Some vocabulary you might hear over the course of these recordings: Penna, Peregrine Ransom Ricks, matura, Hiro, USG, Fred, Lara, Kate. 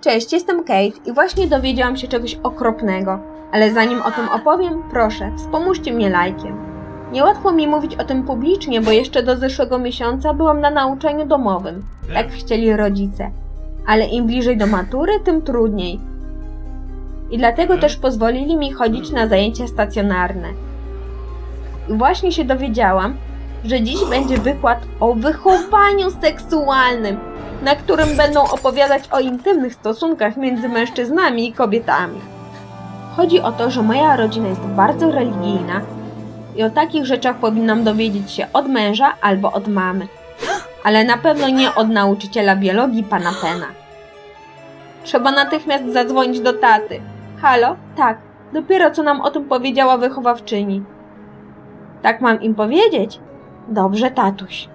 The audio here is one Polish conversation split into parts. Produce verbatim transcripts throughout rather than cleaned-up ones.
Cześć, jestem Kate i właśnie dowiedziałam się czegoś okropnego, ale zanim o tym opowiem, proszę, wspomóżcie mnie lajkiem. Niełatwo mi mówić o tym publicznie, bo jeszcze do zeszłego miesiąca byłam na nauczaniu domowym, jak chcieli rodzice. Ale im bliżej do matury, tym trudniej. I dlatego też pozwolili mi chodzić na zajęcia stacjonarne. I właśnie się dowiedziałam, że dziś będzie wykład o wychowaniu seksualnym, na którym będą opowiadać o intymnych stosunkach między mężczyznami i kobietami. Chodzi o to, że moja rodzina jest bardzo religijna i o takich rzeczach powinnam dowiedzieć się od męża albo od mamy, ale na pewno nie od nauczyciela biologii pana Pena. Trzeba natychmiast zadzwonić do taty. Halo? Tak, dopiero co nam o tym powiedziała wychowawczyni. Tak mam im powiedzieć? Dobrze, tatuś.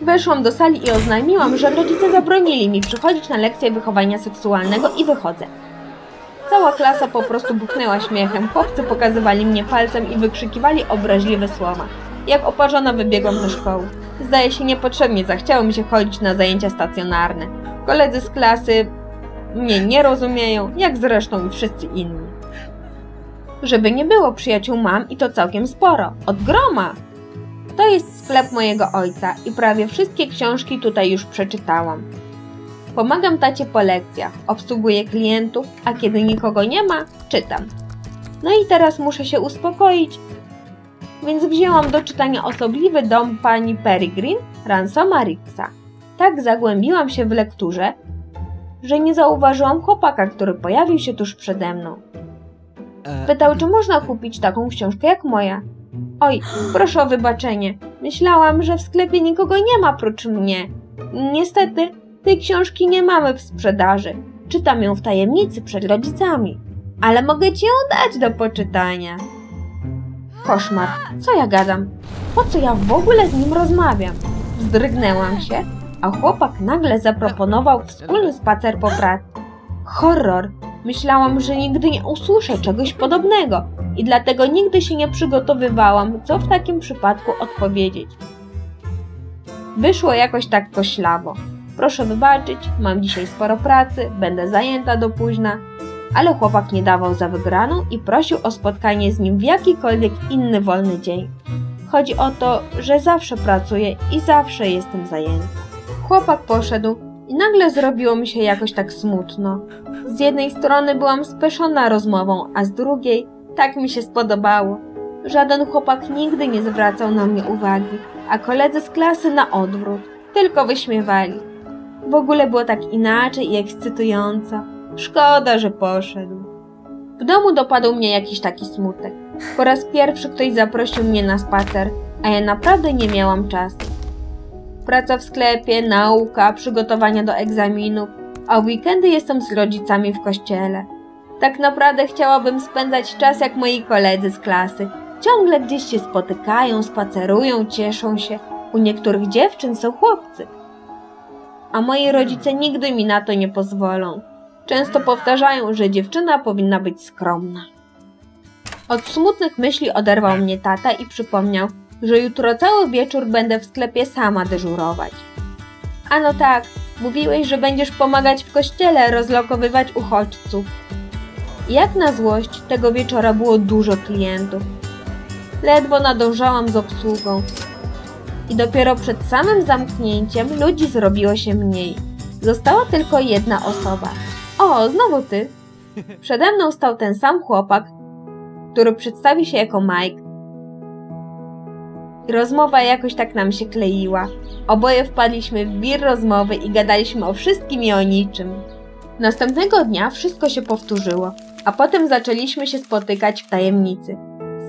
Weszłam do sali i oznajmiłam, że rodzice zabronili mi przychodzić na lekcję wychowania seksualnego i wychodzę. Cała klasa po prostu buchnęła śmiechem, chłopcy pokazywali mnie palcem i wykrzykiwali obraźliwe słowa. Jak oparzona wybiegłam do szkoły. Zdaje się, niepotrzebnie zachciało mi się chodzić na zajęcia stacjonarne. Koledzy z klasy mnie nie rozumieją, jak zresztą i wszyscy inni. Żeby nie było, przyjaciół mam i to całkiem sporo. Od groma! To jest sklep mojego ojca i prawie wszystkie książki tutaj już przeczytałam. Pomagam tacie po lekcjach, obsługuję klientów, a kiedy nikogo nie ma, czytam. No i teraz muszę się uspokoić, więc wzięłam do czytania Osobliwy dom pani Peregrine Ransoma Ricksa. Tak zagłębiłam się w lekturze, że nie zauważyłam chłopaka, który pojawił się tuż przede mną. Pytał, czy można kupić taką książkę jak moja. Oj, proszę o wybaczenie. Myślałam, że w sklepie nikogo nie ma prócz mnie. Niestety, tej książki nie mamy w sprzedaży. Czytam ją w tajemnicy przed rodzicami. Ale mogę ci ją dać do poczytania. Koszmar, co ja gadam? Po co ja w ogóle z nim rozmawiam? Wzdrygnęłam się, a chłopak nagle zaproponował wspólny spacer po pracy. Horror! Myślałam, że nigdy nie usłyszę czegoś podobnego i dlatego nigdy się nie przygotowywałam, co w takim przypadku odpowiedzieć. Wyszło jakoś tak koślawo. Proszę wybaczyć, mam dzisiaj sporo pracy, będę zajęta do późna, ale chłopak nie dawał za wygraną i prosił o spotkanie z nim w jakikolwiek inny wolny dzień. Chodzi o to, że zawsze pracuję i zawsze jestem zajęta. Chłopak poszedł i nagle zrobiło mi się jakoś tak smutno. Z jednej strony byłam speszona rozmową, a z drugiej tak mi się spodobało. Żaden chłopak nigdy nie zwracał na mnie uwagi, a koledzy z klasy na odwrót, tylko wyśmiewali. W ogóle było tak inaczej i ekscytująco. Szkoda, że poszedł. W domu dopadł mnie jakiś taki smutek. Po raz pierwszy ktoś zaprosił mnie na spacer, a ja naprawdę nie miałam czasu. Praca w sklepie, nauka, przygotowania do egzaminów, a w weekendy jestem z rodzicami w kościele. Tak naprawdę chciałabym spędzać czas jak moi koledzy z klasy. Ciągle gdzieś się spotykają, spacerują, cieszą się. U niektórych dziewczyn są chłopcy. A moi rodzice nigdy mi na to nie pozwolą. Często powtarzają, że dziewczyna powinna być skromna. Od smutnych myśli oderwał mnie tata i przypomniał, że jutro cały wieczór będę w sklepie sama dyżurować. Ano tak, mówiłeś, że będziesz pomagać w kościele rozlokowywać uchodźców. Jak na złość, tego wieczora było dużo klientów. Ledwo nadążałam z obsługą. I dopiero przed samym zamknięciem ludzi zrobiło się mniej. Została tylko jedna osoba. O, znowu ty! Przede mną stał ten sam chłopak, który przedstawił się jako Mike. I rozmowa jakoś tak nam się kleiła. Oboje wpadliśmy w wir rozmowy i gadaliśmy o wszystkim i o niczym. Następnego dnia wszystko się powtórzyło, a potem zaczęliśmy się spotykać w tajemnicy.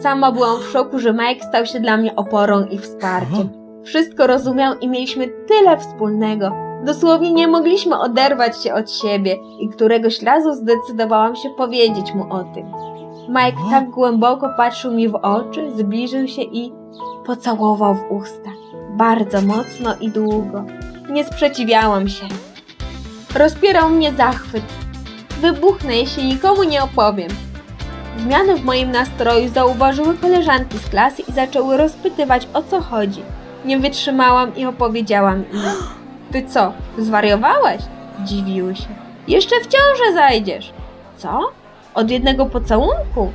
Sama byłam w szoku, że Mike stał się dla mnie oporą i wsparciem. Wszystko rozumiał i mieliśmy tyle wspólnego. Dosłownie nie mogliśmy oderwać się od siebie i któregoś razu zdecydowałam się powiedzieć mu o tym. Mike tak głęboko patrzył mi w oczy, zbliżył się i pocałował w usta. Bardzo mocno i długo. Nie sprzeciwiałam się. Rozpierał mnie zachwyt. Wybuchnę, jeśli nikomu nie opowiem. Zmiany w moim nastroju zauważyły koleżanki z klasy i zaczęły rozpytywać, o co chodzi. Nie wytrzymałam i opowiedziałam im. Ty co, zwariowałeś? Dziwiły się. Jeszcze w ciążę zajdziesz. Co? Od jednego pocałunku?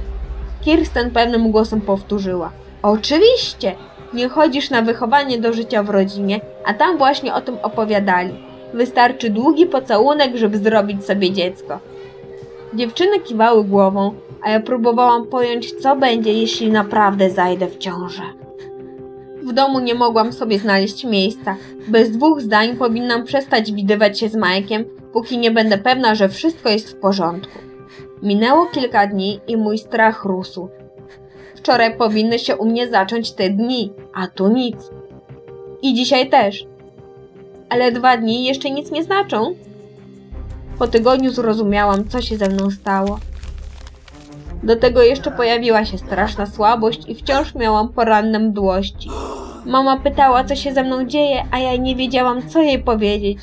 Kirsten pewnym głosem powtórzyła. Oczywiście. Nie chodzisz na wychowanie do życia w rodzinie, a tam właśnie o tym opowiadali. Wystarczy długi pocałunek, żeby zrobić sobie dziecko. Dziewczyny kiwały głową, a ja próbowałam pojąć, co będzie, jeśli naprawdę zajdę w ciążę. W domu nie mogłam sobie znaleźć miejsca. Bez dwóch zdań powinnam przestać widywać się z Majkiem, póki nie będę pewna, że wszystko jest w porządku. Minęło kilka dni i mój strach rósł. Wczoraj powinny się u mnie zacząć te dni, a tu nic. I dzisiaj też. Ale dwa dni jeszcze nic nie znaczą. Po tygodniu zrozumiałam, co się ze mną stało. Do tego jeszcze pojawiła się straszna słabość i wciąż miałam poranne mdłości. Mama pytała, co się ze mną dzieje, a ja nie wiedziałam, co jej powiedzieć.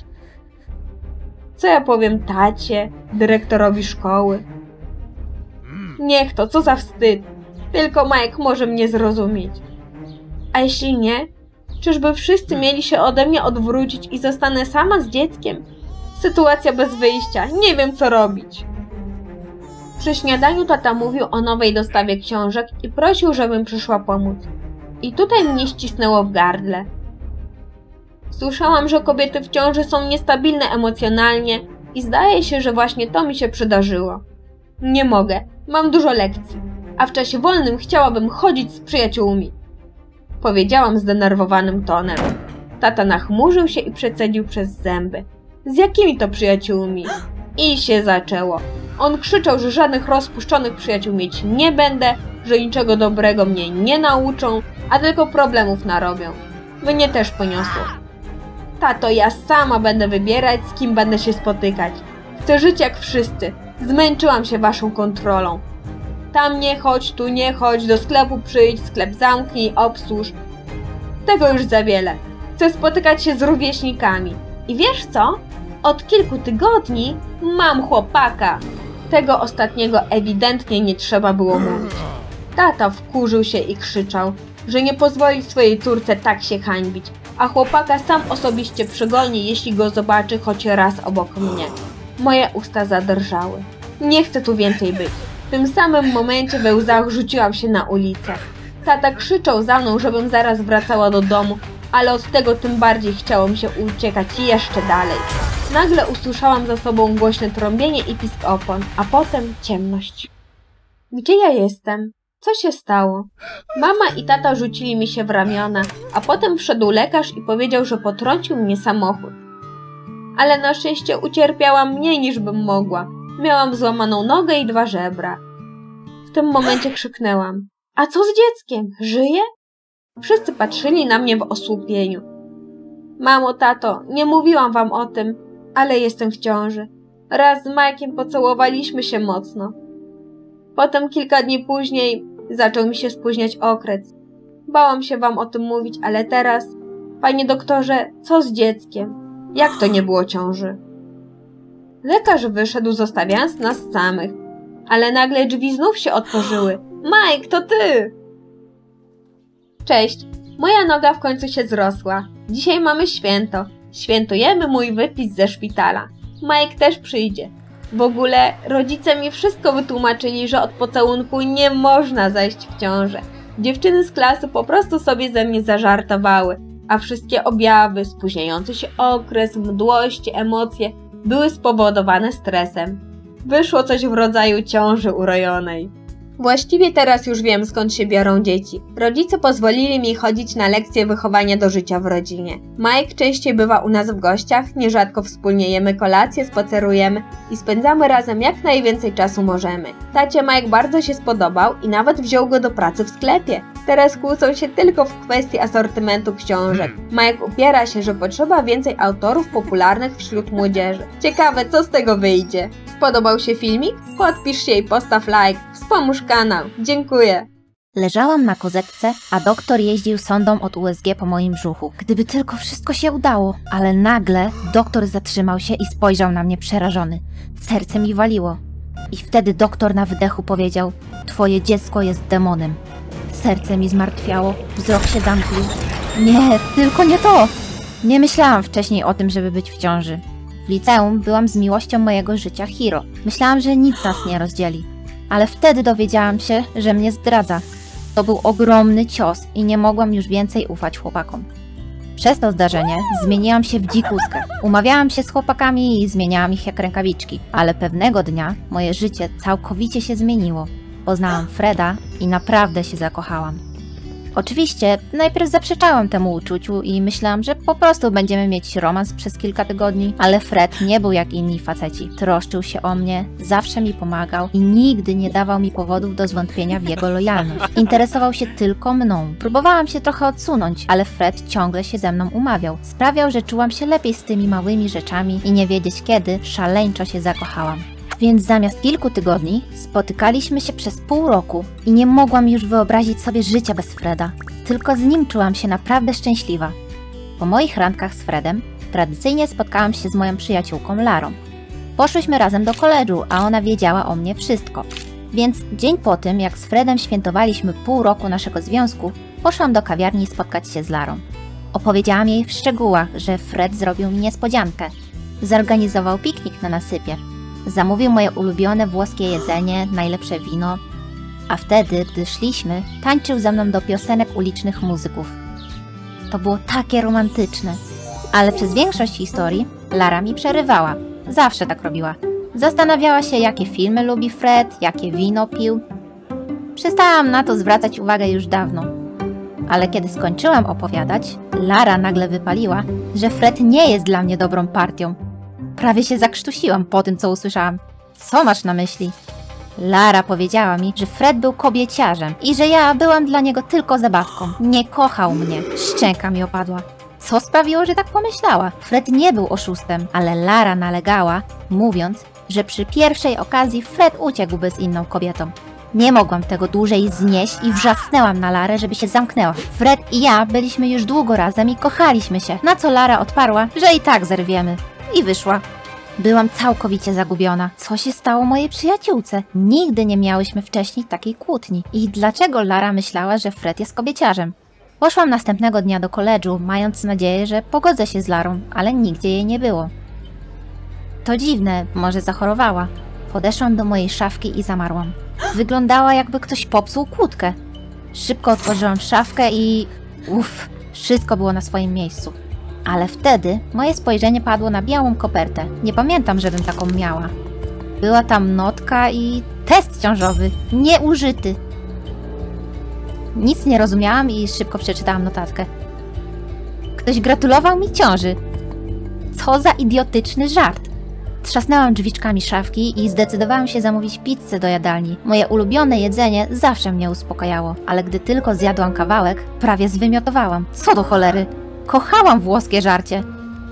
Co ja powiem tacie, dyrektorowi szkoły? Niech to, co za wstyd. Tylko Mike może mnie zrozumieć. A jeśli nie? Czyżby wszyscy mieli się ode mnie odwrócić i zostanę sama z dzieckiem? Sytuacja bez wyjścia. Nie wiem, co robić. Przy śniadaniu tata mówił o nowej dostawie książek i prosił, żebym przyszła pomóc. I tutaj mnie ścisnęło w gardle. Słyszałam, że kobiety w ciąży są niestabilne emocjonalnie i zdaje się, że właśnie to mi się przydarzyło. Nie mogę. Mam dużo lekcji. A w czasie wolnym chciałabym chodzić z przyjaciółmi. Powiedziałam zdenerwowanym tonem. Tata nachmurzył się i przecedził przez zęby. Z jakimi to przyjaciółmi? I się zaczęło. On krzyczał, że żadnych rozpuszczonych przyjaciół mieć nie będę, że niczego dobrego mnie nie nauczą, a tylko problemów narobią. Mnie też poniosło. Tato, ja sama będę wybierać, z kim będę się spotykać. Chcę żyć jak wszyscy. Zmęczyłam się waszą kontrolą. Tam nie chodź, tu nie chodź, do sklepu przyjdź, sklep zamknij, obsłuż. Tego już za wiele. Chcę spotykać się z rówieśnikami. I wiesz co? Od kilku tygodni mam chłopaka. Tego ostatniego ewidentnie nie trzeba było mówić. Tata wkurzył się i krzyczał, że nie pozwoli swojej córce tak się hańbić, a chłopaka sam osobiście przegoni, jeśli go zobaczy choć raz obok mnie. Moje usta zadrżały. Nie chcę tu więcej być. W tym samym momencie we łzach rzuciłam się na ulicę. Tata krzyczał za mną, żebym zaraz wracała do domu, ale od tego tym bardziej chciało mi się uciekać jeszcze dalej. Nagle usłyszałam za sobą głośne trąbienie i pisk opon, a potem ciemność. Gdzie ja jestem? Co się stało? Mama i tata rzucili mi się w ramiona, a potem wszedł lekarz i powiedział, że potrącił mnie samochód. Ale na szczęście ucierpiałam mniej niż bym mogła. Miałam złamaną nogę i dwa żebra. W tym momencie krzyknęłam. A co z dzieckiem? Żyje? Wszyscy patrzyli na mnie w osłupieniu. Mamo, tato, nie mówiłam wam o tym, ale jestem w ciąży. Raz z Mike'iem pocałowaliśmy się mocno. Potem kilka dni później zaczął mi się spóźniać okres. Bałam się wam o tym mówić, ale teraz... Panie doktorze, co z dzieckiem? Jak to nie było ciąży? Lekarz wyszedł, zostawiając nas samych. Ale nagle drzwi znów się otworzyły. Mike, to ty! Cześć, moja noga w końcu się zrosła. Dzisiaj mamy święto. Świętujemy mój wypis ze szpitala. Mike też przyjdzie. W ogóle rodzice mi wszystko wytłumaczyli, że od pocałunku nie można zajść w ciążę. Dziewczyny z klasy po prostu sobie ze mnie zażartowały. A wszystkie objawy, spóźniający się okres, mdłości, emocje... były spowodowane stresem. Wyszło coś w rodzaju ciąży urojonej. Właściwie teraz już wiem, skąd się biorą dzieci. Rodzice pozwolili mi chodzić na lekcje wychowania do życia w rodzinie. Mike częściej bywa u nas w gościach, nierzadko wspólnie jemy kolację, spacerujemy i spędzamy razem jak najwięcej czasu możemy. Tacie Mike bardzo się spodobał i nawet wziął go do pracy w sklepie. Teraz kłócą się tylko w kwestii asortymentu książek. Mike upiera się, że potrzeba więcej autorów popularnych wśród młodzieży. Ciekawe, co z tego wyjdzie. Spodobał się filmik? Podpisz się i postaw like. Wspomóż kanał. Dziękuję. Leżałam na kozetce, a doktor jeździł sondą od U S G po moim brzuchu. Gdyby tylko wszystko się udało. Ale nagle doktor zatrzymał się i spojrzał na mnie przerażony. Serce mi waliło. I wtedy doktor na wydechu powiedział: twoje dziecko jest demonem. Serce mi zmartwiało, wzrok się zamknął. Nie, tylko nie to! Nie myślałam wcześniej o tym, żeby być w ciąży. W liceum byłam z miłością mojego życia Hiro. Myślałam, że nic nas nie rozdzieli. Ale wtedy dowiedziałam się, że mnie zdradza. To był ogromny cios i nie mogłam już więcej ufać chłopakom. Przez to zdarzenie zmieniłam się w dzikuskę. Umawiałam się z chłopakami i zmieniałam ich jak rękawiczki. Ale pewnego dnia moje życie całkowicie się zmieniło. Poznałam Freda i naprawdę się zakochałam. Oczywiście najpierw zaprzeczałam temu uczuciu i myślałam, że po prostu będziemy mieć romans przez kilka tygodni, ale Fred nie był jak inni faceci. Troszczył się o mnie, zawsze mi pomagał i nigdy nie dawał mi powodów do zwątpienia w jego lojalność. Interesował się tylko mną. Próbowałam się trochę odsunąć, ale Fred ciągle się ze mną umawiał. Sprawiał, że czułam się lepiej z tymi małymi rzeczami i nie wiedzieć kiedy szaleńczo się zakochałam. Więc zamiast kilku tygodni spotykaliśmy się przez pół roku i nie mogłam już wyobrazić sobie życia bez Freda. Tylko z nim czułam się naprawdę szczęśliwa. Po moich randkach z Fredem tradycyjnie spotkałam się z moją przyjaciółką Larą. Poszłyśmy razem do koledżu, a ona wiedziała o mnie wszystko. Więc dzień po tym, jak z Fredem świętowaliśmy pół roku naszego związku, poszłam do kawiarni spotkać się z Larą. Opowiedziałam jej w szczegółach, że Fred zrobił mi niespodziankę. Zorganizował piknik na nasypie. Zamówił moje ulubione włoskie jedzenie, najlepsze wino, a wtedy, gdy szliśmy, tańczył ze mną do piosenek ulicznych muzyków. To było takie romantyczne. Ale przez większość historii Lara mi przerywała. Zawsze tak robiła. Zastanawiała się, jakie filmy lubi Fred, jakie wino pił. Przestałam na to zwracać uwagę już dawno. Ale kiedy skończyłam opowiadać, Lara nagle wypaliła, że Fred nie jest dla mnie dobrą partią. Prawie się zakrztusiłam po tym, co usłyszałam. Co masz na myśli? Lara powiedziała mi, że Fred był kobieciarzem i że ja byłam dla niego tylko zabawką. Nie kochał mnie. Szczęka mi opadła. Co sprawiło, że tak pomyślała? Fred nie był oszustem, ale Lara nalegała, mówiąc, że przy pierwszej okazji Fred uciekłby z inną kobietą. Nie mogłam tego dłużej znieść i wrzasnęłam na Larę, żeby się zamknęła. Fred i ja byliśmy już długo razem i kochaliśmy się, na co Lara odparła, że i tak zerwiemy. I wyszła. Byłam całkowicie zagubiona. Co się stało mojej przyjaciółce? Nigdy nie miałyśmy wcześniej takiej kłótni. I dlaczego Lara myślała, że Fred jest kobieciarzem? Poszłam następnego dnia do koledżu, mając nadzieję, że pogodzę się z Larą, ale nigdzie jej nie było. To dziwne, może zachorowała. Podeszłam do mojej szafki i zamarłam. Wyglądała, jakby ktoś popsuł kłódkę. Szybko otworzyłam szafkę i... Uff, wszystko było na swoim miejscu. Ale wtedy moje spojrzenie padło na białą kopertę. Nie pamiętam, żebym taką miała. Była tam notka i test ciążowy, nieużyty. Nic nie rozumiałam i szybko przeczytałam notatkę. Ktoś gratulował mi ciąży. Co za idiotyczny żart. Trzasnęłam drzwiczkami szafki i zdecydowałam się zamówić pizzę do jadalni. Moje ulubione jedzenie zawsze mnie uspokajało, ale gdy tylko zjadłam kawałek, prawie zwymiotowałam. Co do cholery! Kochałam włoskie żarcie.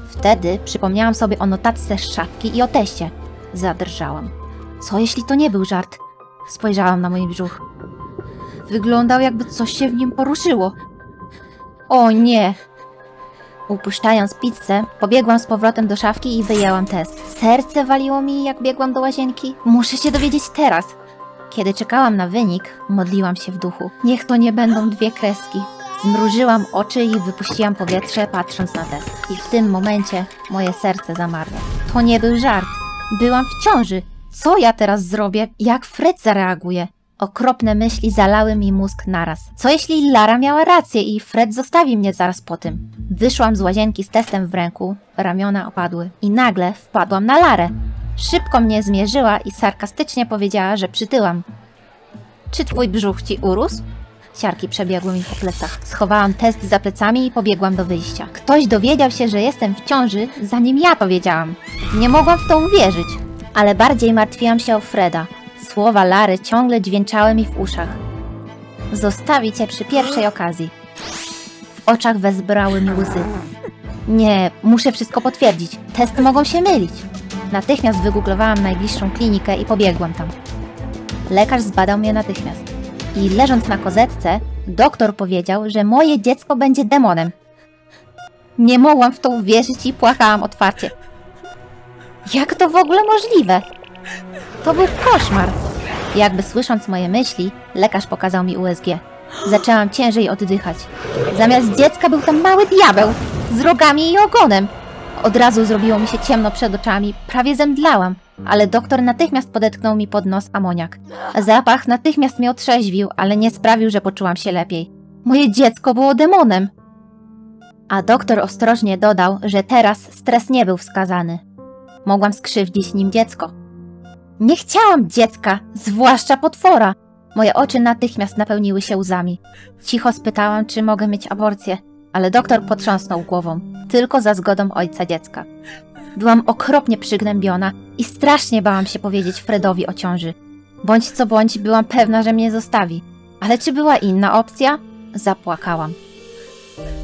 Wtedy przypomniałam sobie o notatce z szafki i o teście. Zadrżałam. Co jeśli to nie był żart? Spojrzałam na mój brzuch. Wyglądał, jakby coś się w nim poruszyło. O nie! Upuszczając pizzę, pobiegłam z powrotem do szafki i wyjęłam test. Serce waliło mi, jak biegłam do łazienki. Muszę się dowiedzieć teraz. Kiedy czekałam na wynik, modliłam się w duchu. Niech to nie będą dwie kreski. Zmrużyłam oczy i wypuściłam powietrze, patrząc na test. I w tym momencie moje serce zamarło. To nie był żart. Byłam w ciąży. Co ja teraz zrobię? Jak Fred zareaguje? Okropne myśli zalały mi mózg naraz. Co jeśli Lara miała rację i Fred zostawi mnie zaraz po tym? Wyszłam z łazienki z testem w ręku, ramiona opadły. I nagle wpadłam na Larę. Szybko mnie zmierzyła i sarkastycznie powiedziała, że przytyłam. Czy twój brzuch ci urósł? Ciarki przebiegły mi po plecach. Schowałam test za plecami i pobiegłam do wyjścia. Ktoś dowiedział się, że jestem w ciąży, zanim ja powiedziałam. Nie mogłam w to uwierzyć. Ale bardziej martwiłam się o Freda. Słowa Lary ciągle dźwięczały mi w uszach. Zostawi cię przy pierwszej okazji. W oczach wezbrały mi łzy. Nie, muszę wszystko potwierdzić. Testy mogą się mylić. Natychmiast wygooglowałam najbliższą klinikę i pobiegłam tam. Lekarz zbadał mnie natychmiast. I leżąc na kozetce, doktor powiedział, że moje dziecko będzie demonem. Nie mogłam w to uwierzyć i płakałam otwarcie. Jak to w ogóle możliwe? To był koszmar. Jakby słysząc moje myśli, lekarz pokazał mi U S G. Zaczęłam ciężej oddychać. Zamiast dziecka był tam mały diabeł z rogami i ogonem. Od razu zrobiło mi się ciemno przed oczami, prawie zemdlałam, ale doktor natychmiast podetknął mi pod nos amoniak. Zapach natychmiast mnie otrzeźwił, ale nie sprawił, że poczułam się lepiej. Moje dziecko było demonem. A doktor ostrożnie dodał, że teraz stres nie był wskazany. Mogłam skrzywdzić nim dziecko. Nie chciałam dziecka, zwłaszcza potwora. Moje oczy natychmiast napełniły się łzami. Cicho spytałam, czy mogę mieć aborcję, ale doktor potrząsnął głową. Tylko za zgodą ojca dziecka. Byłam okropnie przygnębiona i strasznie bałam się powiedzieć Fredowi o ciąży. Bądź co bądź, byłam pewna, że mnie zostawi. Ale czy była inna opcja? Zapłakałam.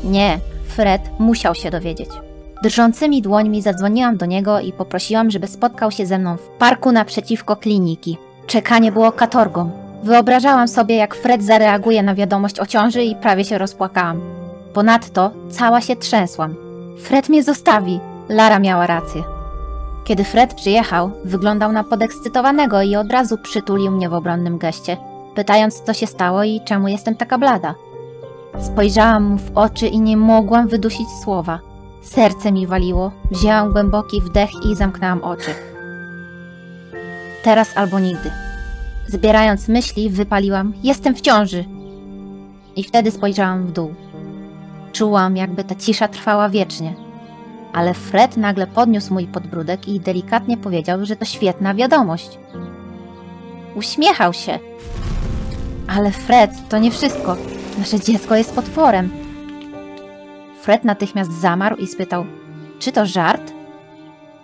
Nie, Fred musiał się dowiedzieć. Drżącymi dłońmi zadzwoniłam do niego i poprosiłam, żeby spotkał się ze mną w parku naprzeciwko kliniki. Czekanie było katorgą. Wyobrażałam sobie, jak Fred zareaguje na wiadomość o ciąży i prawie się rozpłakałam. Ponadto cała się trzęsłam. Fred mnie zostawi. Lara miała rację. Kiedy Fred przyjechał, wyglądał na podekscytowanego i od razu przytulił mnie w obronnym geście, pytając, co się stało i czemu jestem taka blada. Spojrzałam mu w oczy i nie mogłam wydusić słowa. Serce mi waliło, wzięłam głęboki wdech i zamknęłam oczy. Teraz albo nigdy. Zbierając myśli, wypaliłam: jestem w ciąży! I wtedy spojrzałam w dół. Czułam, jakby ta cisza trwała wiecznie. Ale Fred nagle podniósł mój podbródek i delikatnie powiedział, że to świetna wiadomość. Uśmiechał się. Ale Fred, to nie wszystko. Nasze dziecko jest potworem. Fred natychmiast zamarł i spytał: czy to żart?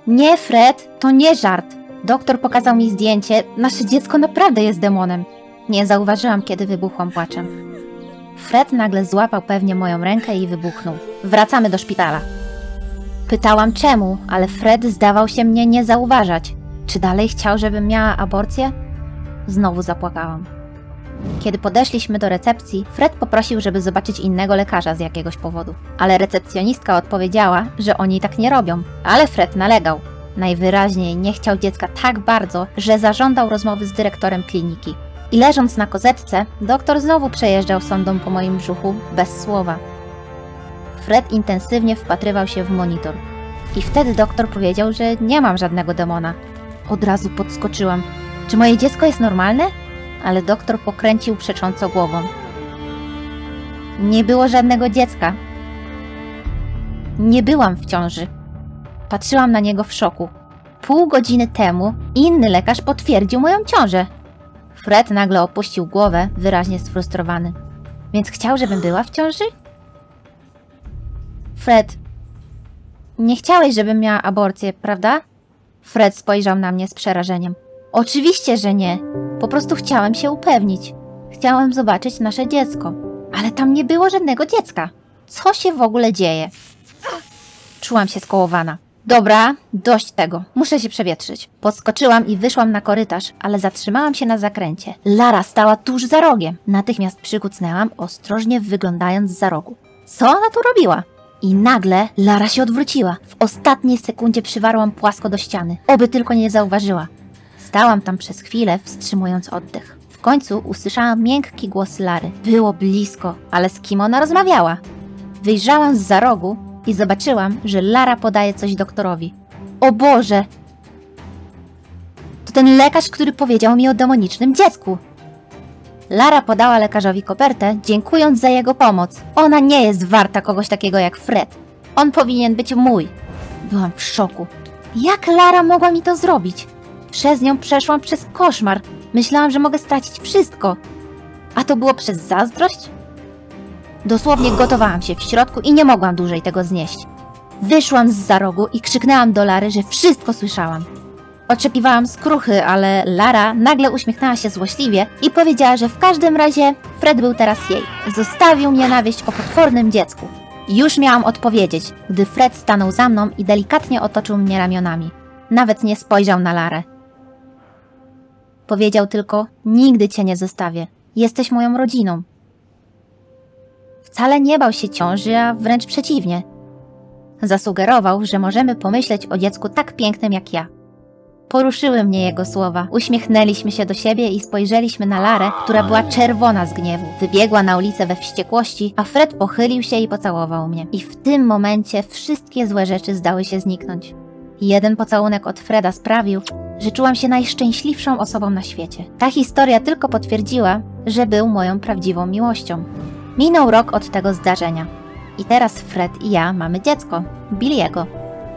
Nie, Fred, to nie żart. Doktor pokazał mi zdjęcie. Nasze dziecko naprawdę jest demonem. Nie zauważyłam, kiedy wybuchłam płaczem. Fred nagle złapał pewnie moją rękę i wybuchnął. Wracamy do szpitala. Pytałam czemu, ale Fred zdawał się mnie nie zauważać. Czy dalej chciał, żebym miała aborcję? Znowu zapłakałam. Kiedy podeszliśmy do recepcji, Fred poprosił, żeby zobaczyć innego lekarza z jakiegoś powodu. Ale recepcjonistka odpowiedziała, że oni tak nie robią. Ale Fred nalegał. Najwyraźniej nie chciał dziecka tak bardzo, że zażądał rozmowy z dyrektorem kliniki. I leżąc na kozetce, doktor znowu przejeżdżał sondą po moim brzuchu bez słowa. Fred intensywnie wpatrywał się w monitor. I wtedy doktor powiedział, że nie mam żadnego demona. Od razu podskoczyłam. Czy moje dziecko jest normalne? Ale doktor pokręcił przecząco głową. Nie było żadnego dziecka. Nie byłam w ciąży. Patrzyłam na niego w szoku. Pół godziny temu inny lekarz potwierdził moją ciążę. Fred nagle opuścił głowę, wyraźnie sfrustrowany. Więc chciał, żebym była w ciąży? Fred, nie chciałeś, żebym miała aborcję, prawda? Fred spojrzał na mnie z przerażeniem. Oczywiście, że nie. Po prostu chciałem się upewnić. Chciałem zobaczyć nasze dziecko. Ale tam nie było żadnego dziecka. Co się w ogóle dzieje? Czułam się skołowana. Dobra, dość tego. Muszę się przewietrzyć. Podskoczyłam i wyszłam na korytarz, ale zatrzymałam się na zakręcie. Lara stała tuż za rogiem. Natychmiast przykucnęłam, ostrożnie wyglądając za rogu. Co ona tu robiła? I nagle Lara się odwróciła. W ostatniej sekundzie przywarłam płasko do ściany. Oby tylko nie zauważyła. Stałam tam przez chwilę, wstrzymując oddech. W końcu usłyszałam miękki głos Lary. Było blisko, ale z kim ona rozmawiała? Wyjrzałam zza rogu i zobaczyłam, że Lara podaje coś doktorowi. O Boże! To ten lekarz, który powiedział mi o demonicznym dziecku. Lara podała lekarzowi kopertę, dziękując za jego pomoc. Ona nie jest warta kogoś takiego jak Fred. On powinien być mój. Byłam w szoku. Jak Lara mogła mi to zrobić? Przez nią przeszłam przez koszmar. Myślałam, że mogę stracić wszystko. A to było przez zazdrość? Dosłownie gotowałam się w środku i nie mogłam dłużej tego znieść. Wyszłam zza rogu i krzyknęłam do Lary, że wszystko słyszałam. Oczekiwałam skruchy, ale Lara nagle uśmiechnęła się złośliwie i powiedziała, że w każdym razie Fred był teraz jej. Zostawił mnie na wieść o potwornym dziecku. Już miałam odpowiedzieć, gdy Fred stanął za mną i delikatnie otoczył mnie ramionami. Nawet nie spojrzał na Larę. Powiedział tylko: nigdy cię nie zostawię. Jesteś moją rodziną. Wcale nie bał się ciąży, a wręcz przeciwnie. Zasugerował, że możemy pomyśleć o dziecku tak pięknym jak ja. Poruszyły mnie jego słowa. Uśmiechnęliśmy się do siebie i spojrzeliśmy na Larę, która była czerwona z gniewu. Wybiegła na ulicę we wściekłości, a Fred pochylił się i pocałował mnie. I w tym momencie wszystkie złe rzeczy zdały się zniknąć. Jeden pocałunek od Freda sprawił, że czułam się najszczęśliwszą osobą na świecie. Ta historia tylko potwierdziła, że był moją prawdziwą miłością. Minął rok od tego zdarzenia. I teraz Fred i ja mamy dziecko, Billiego.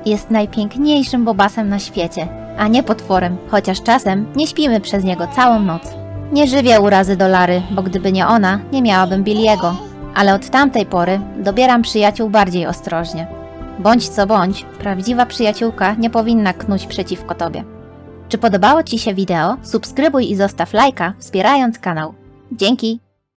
Jest najpiękniejszym bobasem na świecie, a nie potworem, chociaż czasem nie śpimy przez niego całą noc. Nie żywię urazy do Lary, bo gdyby nie ona, nie miałabym Billiego. Ale od tamtej pory dobieram przyjaciół bardziej ostrożnie. Bądź co bądź, prawdziwa przyjaciółka nie powinna knuć przeciwko tobie. Czy podobało ci się wideo? Subskrybuj i zostaw lajka, wspierając kanał. Dzięki!